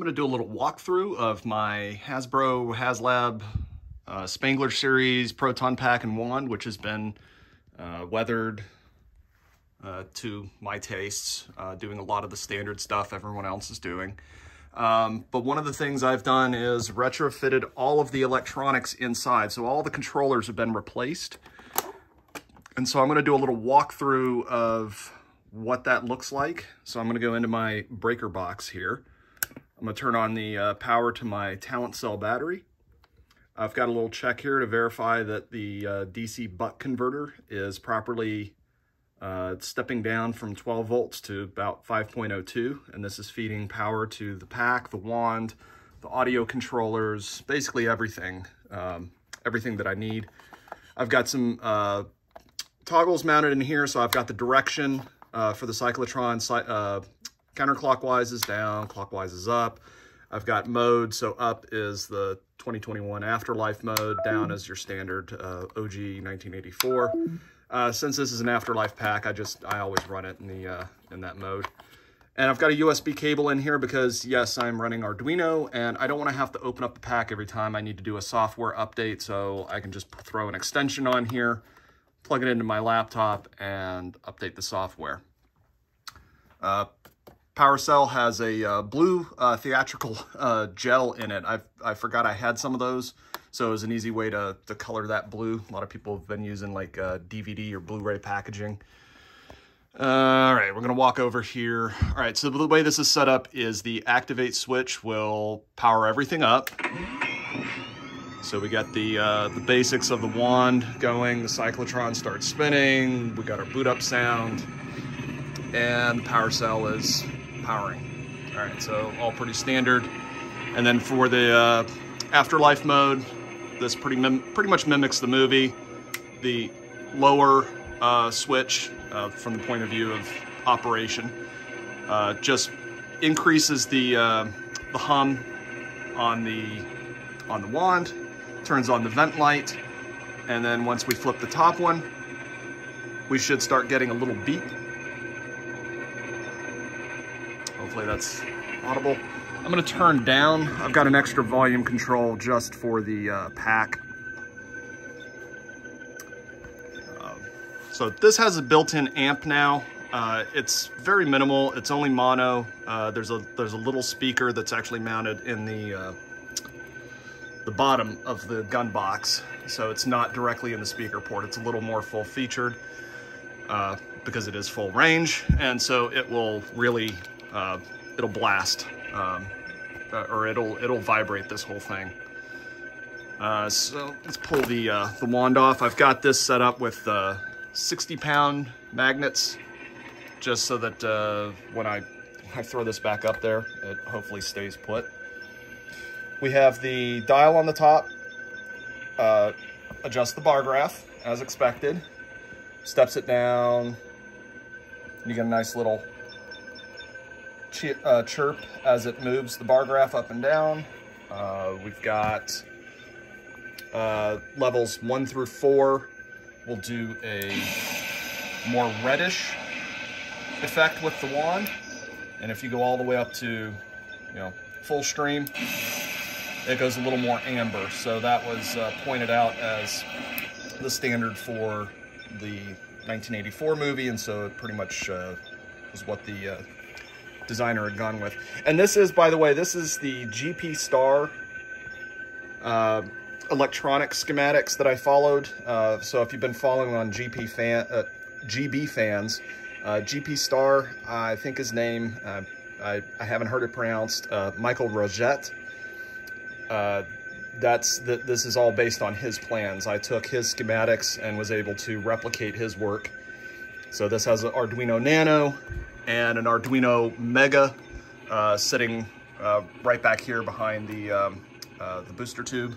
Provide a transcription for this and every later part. I'm going to do a little walkthrough of my Hasbro, HasLab, Spengler Series, Proton Pack, and Wand, which has been weathered to my tastes, doing a lot of the standard stuff everyone else is doing. But one of the things I've done is retrofitted all of the electronics inside. So all the controllers have been replaced. And so I'm going to do a little walkthrough of what that looks like. So I'm going to go into my breaker box here. I'm going to turn on the power to my Talent Cell battery. I've got a little check here to verify that the DC buck converter is properly stepping down from 12 volts to about 5.02. And this is feeding power to the pack, the wand, the audio controllers, basically everything, everything that I need. I've got some toggles mounted in here. So I've got the direction for the cyclotron. Counterclockwise is down, clockwise is up. I've got mode, so up is the 2021 Afterlife mode, down is your standard OG 1984. Since this is an Afterlife pack, I always run it in the in that mode. And I've got a USB cable in here because yes, I'm running Arduino and I don't want to have to open up the pack every time I need to do a software update, so I can just throw an extension on here, plug it into my laptop and update the software. Power cell has a blue theatrical gel in it. I forgot I had some of those, so it was an easy way to color that blue. A lot of people have been using like DVD or Blu-ray packaging. All right, we're gonna walk over here. All right, so the way this is set up is the activate switch will power everything up. So we got the basics of the wand going, the cyclotron starts spinning, we got our boot up sound, and the power cell is powering. All right, so all pretty standard. And then for the Afterlife mode, this pretty much mimics the movie. The lower switch, from the point of view of operation, just increases the hum on the wand, turns on the vent light, and then once we flip the top one, we should start getting a little beep. Hopefully that's audible. I'm gonna turn down. I've got an extra volume control just for the pack. So this has a built-in amp now. It's very minimal. It's only mono. There's a little speaker that's actually mounted in the bottom of the gun box. So it's not directly in the speaker port. It's a little more full-featured because it is full range. And so it will really, it'll blast, or it'll vibrate this whole thing. So let's pull the wand off. I've got this set up with 60-pound magnets, just so that when I throw this back up there, it hopefully stays put. We have the dial on the top, adjusts the bar graph as expected, steps it down. You get a nice little chirp as it moves the bar graph up and down. We've got levels 1 through 4. We'll do a more reddish effect with the wand. And if you go all the way up to, you know, full stream, it goes a little more amber. So that was pointed out as the standard for the 1984 movie. And so it pretty much was what the designer had gone with. And this is, by the way, this is the GPStar electronic schematics that I followed. So if you've been following on GBFans, GPStar, I think his name, I haven't heard it pronounced, Michael Rajotte. This is all based on his plans. I took his schematics and was able to replicate his work. So this has an Arduino Nano and an Arduino Mega sitting right back here behind the booster tube.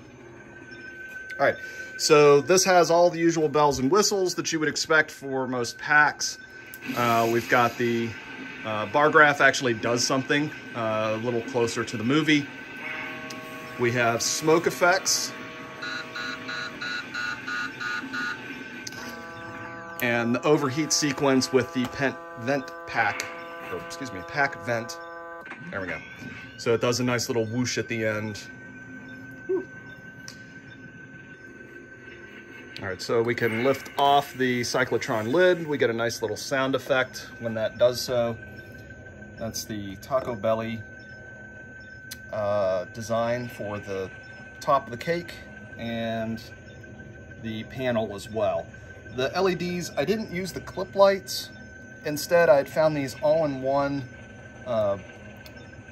All right, so this has all the usual bells and whistles that you would expect for most packs. We've got the bar graph actually does something a little closer to the movie. We have smoke effects. And the overheat sequence with the pack vent There we go. So it does a nice little whoosh at the end. Woo. All right, so we can lift off the cyclotron lid. We get a nice little sound effect when that does so. That's the Taco Belly design for the top of the cake and the panel as well. The LEDs, I didn't use the clip lights. Instead, I had found these all-in-one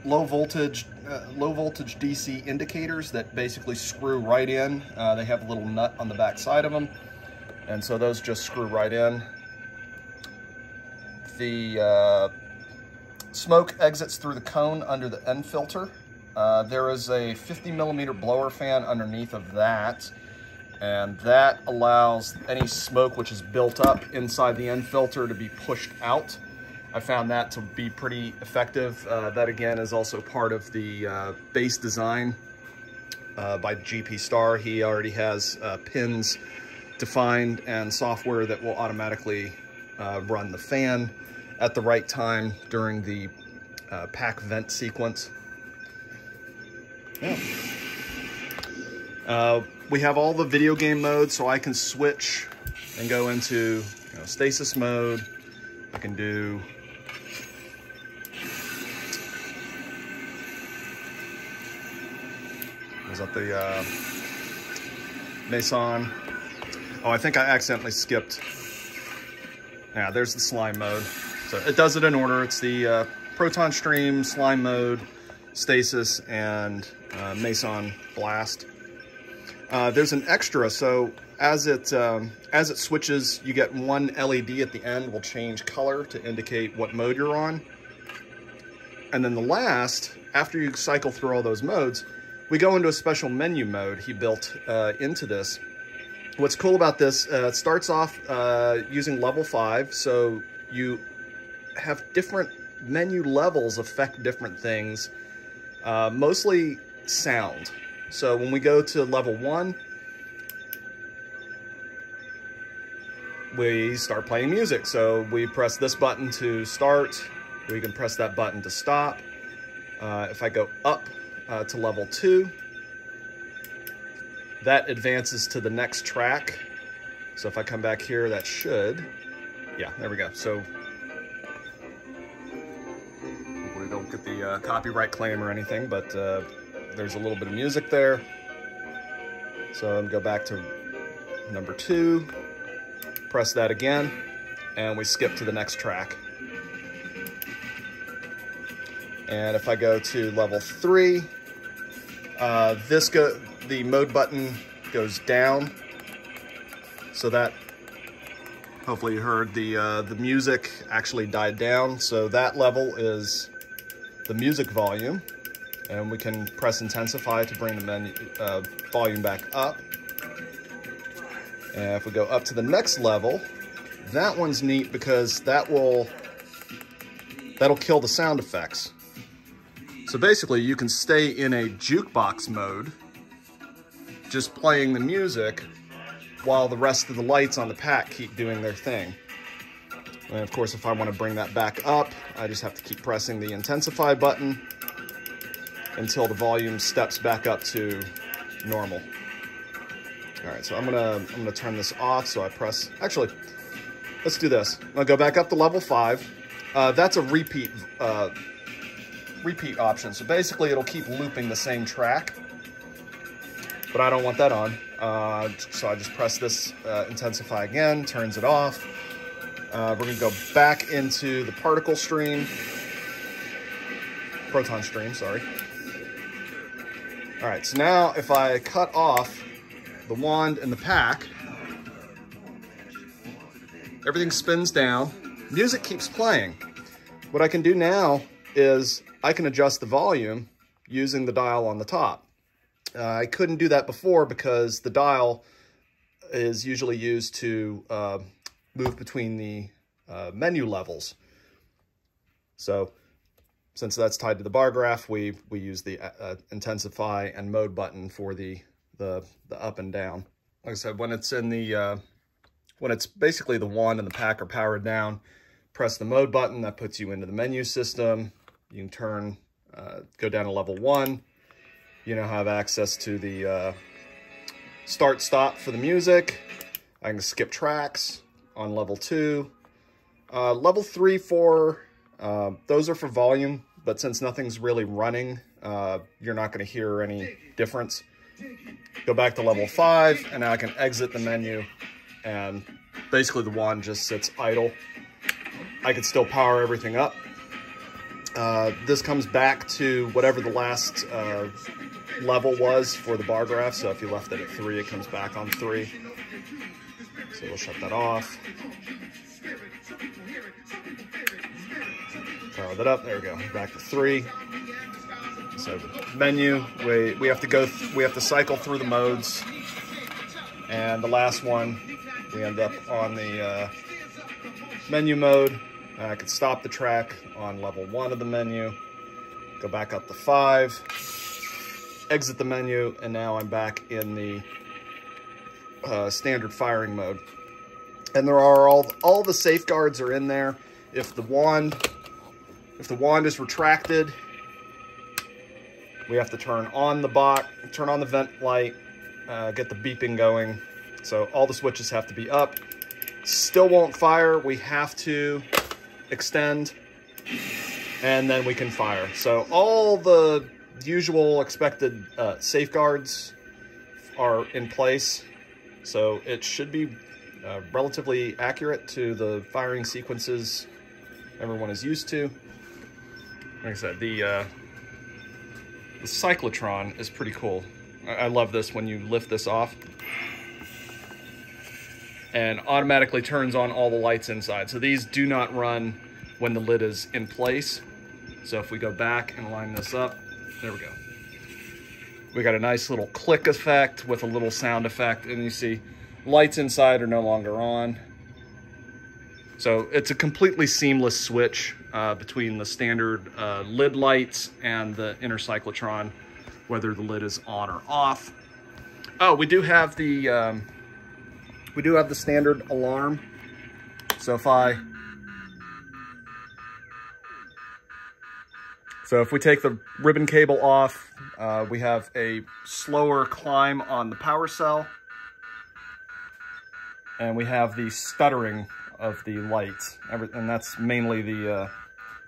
low voltage DC indicators that basically screw right in. They have a little nut on the back side of them, and so those just screw right in. The smoke exits through the cone under the end filter. There is a 50mm blower fan underneath of that, and that allows any smoke which is built up inside the end filter to be pushed out. I found that to be pretty effective. That again is also part of the base design by GPStar. He already has pins defined and software that will automatically run the fan at the right time during the pack vent sequence. Yeah. We have all the video game modes, so I can switch and go into, you know, stasis mode. I can do was that the Meson? Oh, I think I accidentally skipped. Yeah, there's the slime mode. So it does it in order. It's the proton stream, slime mode, stasis, and Meson blast. There's an extra, so as it switches, you get one LED at the end will change color to indicate what mode you're on. And then the last, after you cycle through all those modes, we go into a special menu mode he built into this. What's cool about this, it starts off using level 5, so you have different menu levels affect different things, mostly sound. So when we go to level 1, we start playing music. So we press this button to start. We can press that button to stop. If I go up to level 2, that advances to the next track. So if I come back here, that should, yeah, there we go. So we don't get the copyright claim or anything, but there's a little bit of music there. So I'm go back to number 2, press that again, and we skip to the next track. And if I go to level 3, the mode button goes down. So that, hopefully you heard the music actually died down. So that level is the music volume. And we can press intensify to bring the menu, volume back up. And if we go up to the next level, that one's neat because that'll kill the sound effects. So basically you can stay in a jukebox mode, just playing the music while the rest of the lights on the pack keep doing their thing. And of course, if I want to bring that back up, I just have to keep pressing the intensify button until the volume steps back up to normal. All right, so I'm gonna turn this off. So I press, actually, let's do this. I'm gonna go back up to level 5. That's a repeat option. So basically it'll keep looping the same track, but I don't want that on. So I just press this intensify again, turns it off. We're gonna go back into the proton stream, sorry. All right, so now if I cut off the wand and the pack, everything spins down, music keeps playing. What I can do now is I can adjust the volume using the dial on the top. I couldn't do that before because the dial is usually used to move between the menu levels. So since that's tied to the bar graph, we use the intensify and mode button for the up and down. Like I said, when it's in the when it's basically the wand and the pack are powered down, press the mode button. That puts you into the menu system. You can turn go down to level 1. You now have access to the start stop for the music. I can skip tracks on level 2. Level 3, 4, those are for volume, but since nothing's really running, you're not going to hear any difference. Go back to level 5, and now I can exit the menu, and basically the wand just sits idle. I can still power everything up. This comes back to whatever the last level was for the bar graph, so if you left it at 3, it comes back on 3. So we'll shut that off. Power that up, there we go, back to 3. So menu, we have to cycle through the modes, and the last one, we end up on the menu mode. I can stop the track on level 1 of the menu, go back up to 5, exit the menu, and now I'm back in the standard firing mode. And there are all the safeguards are in there. If the wand is retracted, we have to turn on the box, turn on the vent light, get the beeping going. So all the switches have to be up. Still won't fire. We have to extend, and then we can fire. So all the usual expected safeguards are in place. So it should be relatively accurate to the firing sequences everyone is used to. Like I said, the Cyclotron is pretty cool. I love this when you lift this off. And automatically turns on all the lights inside. So these do not run when the lid is in place. So if we go back and line this up, there we go. We got a nice little click effect with a little sound effect, and you see lights inside are no longer on. So it's a completely seamless switch between the standard lid lights and the inner cyclotron, whether the lid is on or off. Oh, we do have the standard alarm. So if we take the ribbon cable off, we have a slower climb on the power cell, and we have the stuttering of the lights, and that's mainly the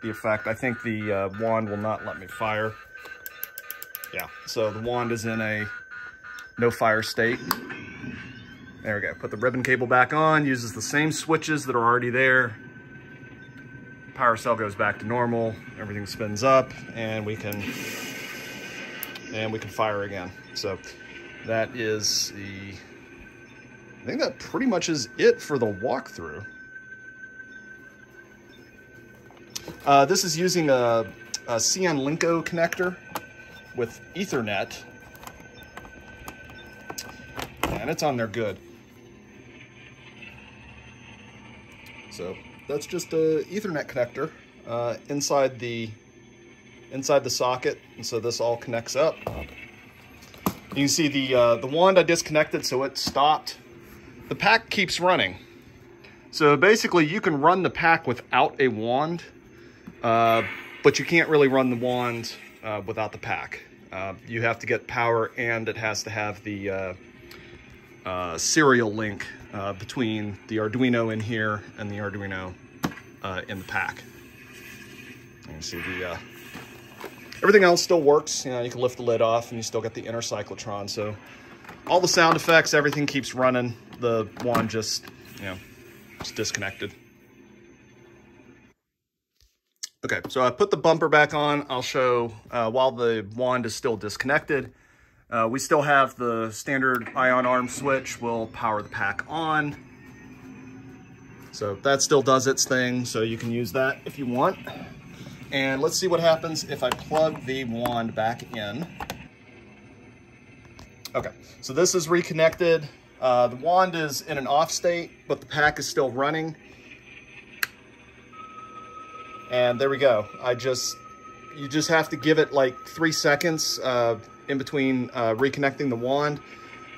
effect. I think the wand will not let me fire. Yeah, so the wand is in a no fire state. There we go, put the ribbon cable back on, uses the same switches that are already there. Power cell goes back to normal, everything spins up, and we can fire again. So that is the, I think that pretty much is it for the walkthrough. This is using a CN Linko connector with Ethernet, and it's on there good. So that's just a Ethernet connector inside the socket, and so this all connects up. You can see the wand I disconnected, so it stopped. The pack keeps running. So basically, you can run the pack without a wand, but you can't really run the wand without the pack. You have to get power, and it has to have the serial link between the Arduino in here and the Arduino in the pack. You can see the everything else still works. You know, you can lift the lid off, and you still get the inner cyclotron. So all the sound effects, everything keeps running. The wand just, you know, it's disconnected. Okay, so I put the bumper back on. I'll show while the wand is still disconnected. We still have the standard ion arm switch. We'll power the pack on. So that still does its thing, so you can use that if you want. And let's see what happens if I plug the wand back in. Okay, so this is reconnected. The wand is in an off state, but the pack is still running. And there we go. You just have to give it like 3 seconds in between reconnecting the wand.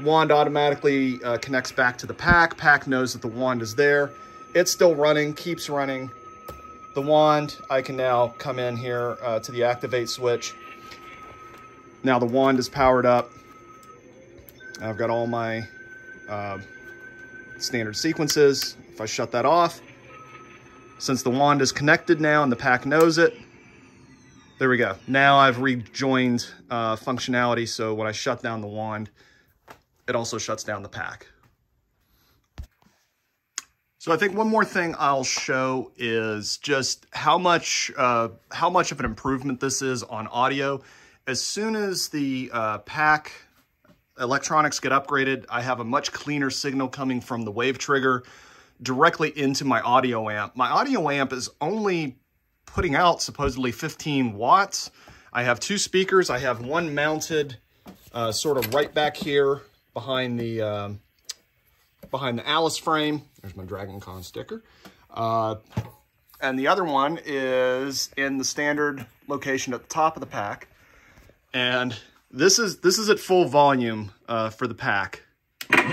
Wand automatically connects back to the pack. Pack knows that the wand is there. It's still running, keeps running. the wand, I can now come in here to the activate switch. Now the wand is powered up. I've got all my standard sequences. If I shut that off, since the wand is connected now and the pack knows it, there we go. Now I've rejoined functionality, so when I shut down the wand, it also shuts down the pack. So I think one more thing I'll show is just how much of an improvement this is on audio. As soon as the pack electronics get upgraded, I have a much cleaner signal coming from the wave trigger directly into my audio amp. My audio amp is only putting out supposedly 15 watts. I have two speakers. I have one mounted sort of right back here behind the Alice frame. There's my Dragon Con sticker. And the other one is in the standard location at the top of the pack. And this is at full volume for the pack. And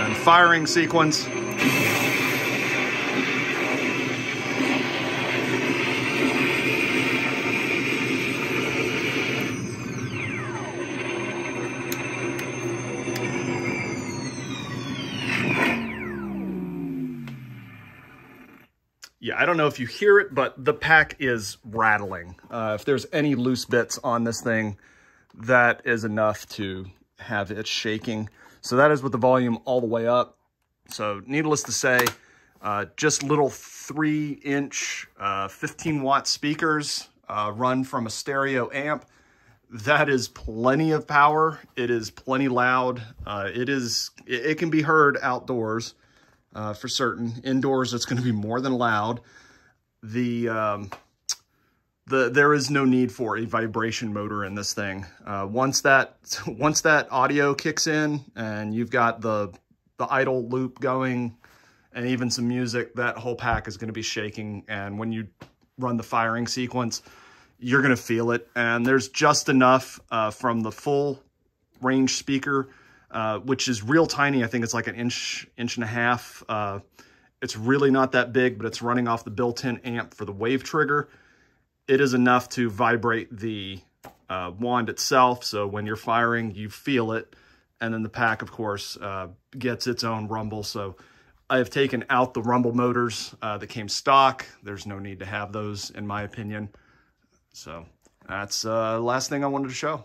then firing sequence. I don't know if you hear it, but the pack is rattling. If there's any loose bits on this thing, that is enough to have it shaking. So that is with the volume all the way up. So needless to say, just little 3-inch 15-watt speakers run from a stereo amp. That is plenty of power. It is plenty loud. It can be heard outdoors. For certain. Indoors, it's going to be more than loud. There is no need for a vibration motor in this thing. Once that audio kicks in and you've got the idle loop going and even some music, that whole pack is going to be shaking. And when you run the firing sequence, you're going to feel it. And there's just enough from the full range speaker, which is real tiny. I think it's like an inch and a half. It's really not that big, but it's running off the built-in amp for the wave trigger. It is enough to vibrate the wand itself, so when you're firing, you feel it. And then the pack, of course, gets its own rumble. So I have taken out the rumble motors that came stock. There's no need to have those, in my opinion. So that's the last thing I wanted to show.